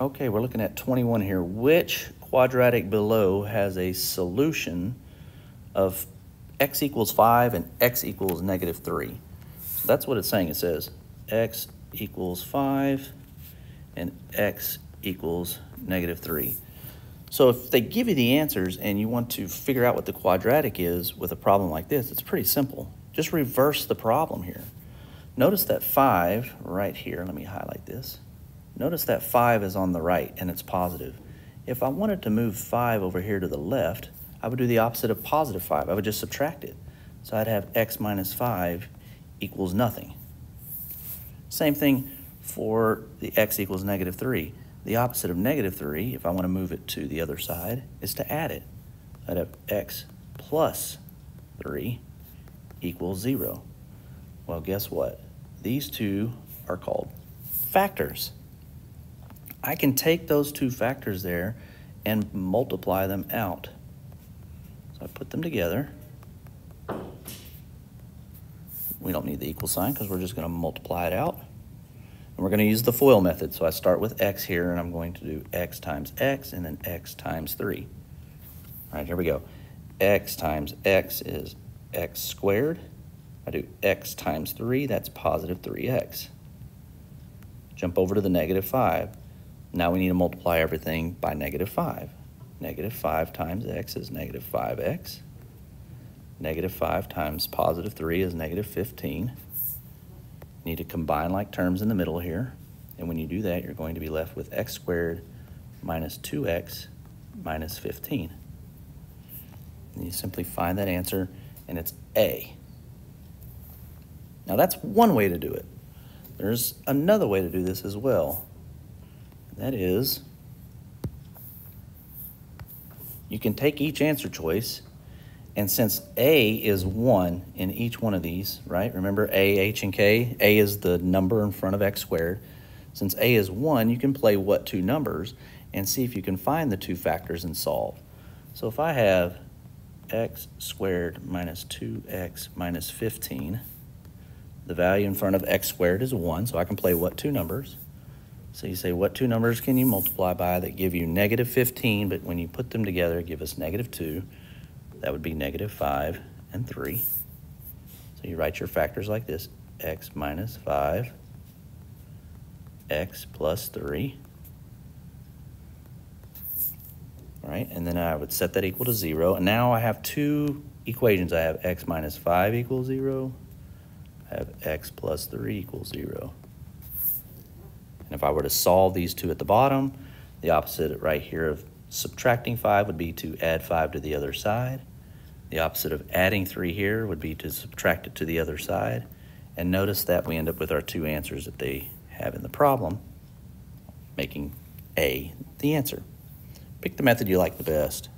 Okay, we're looking at 21 here. Which quadratic below has a solution of x equals 5 and x equals -3? So that's what it's saying. It says x equals 5 and x equals -3. So if they give you the answers and you want to figure out what the quadratic is with a problem like this, it's pretty simple. Just reverse the problem here. Notice that 5 right here, let me highlight this. Notice that 5 is on the right and it's positive. If I wanted to move 5 over here to the left, I would do the opposite of positive 5. I would just subtract it. So I'd have x minus 5 equals nothing. Same thing for the x equals -3. The opposite of -3, if I want to move it to the other side, is to add it. I'd have x plus 3 equals 0. Well, guess what? These two are called factors. I can take those two factors there and multiply them out. So I put them together. We don't need the equal sign because we're just going to multiply it out. We're going to use the FOIL method. So I start with x here, and I'm going to do x times x and then x times 3. All right, here we go. X times x is x squared. I do x times 3. That's positive 3x. Jump over to the -5. Now we need to multiply everything by -5. -5 times x is -5x. -5 times positive 3 is -15. Need to combine like terms in the middle here. And when you do that, you're going to be left with x squared minus 2x minus 15. And you simply find that answer, and it's A. Now that's one way to do it. There's another way to do this as well. And that is, you can take each answer choice, and since A is 1 in each one of these, right? Remember A, H, and K. A is the number in front of x squared. Since A is 1, you can play what two numbers and see if you can find the two factors and solve. So if I have x squared minus 2x minus 15, the value in front of x squared is 1, so I can play what two numbers. So you say, what two numbers can you multiply by that give you -15, but when you put them together, give us -2. That would be -5 and 3. So you write your factors like this. X minus 5, x plus 3. All right, and then I would set that equal to 0. And now I have two equations. I have x minus 5 equals 0. I have x plus 3 equals 0. And if I were to solve these two at the bottom, the opposite right here of subtracting 5 would be to add 5 to the other side. The opposite of adding 3 here would be to subtract it to the other side. And notice that we end up with our two answers that they have in the problem, making A the answer. Pick the method you like the best.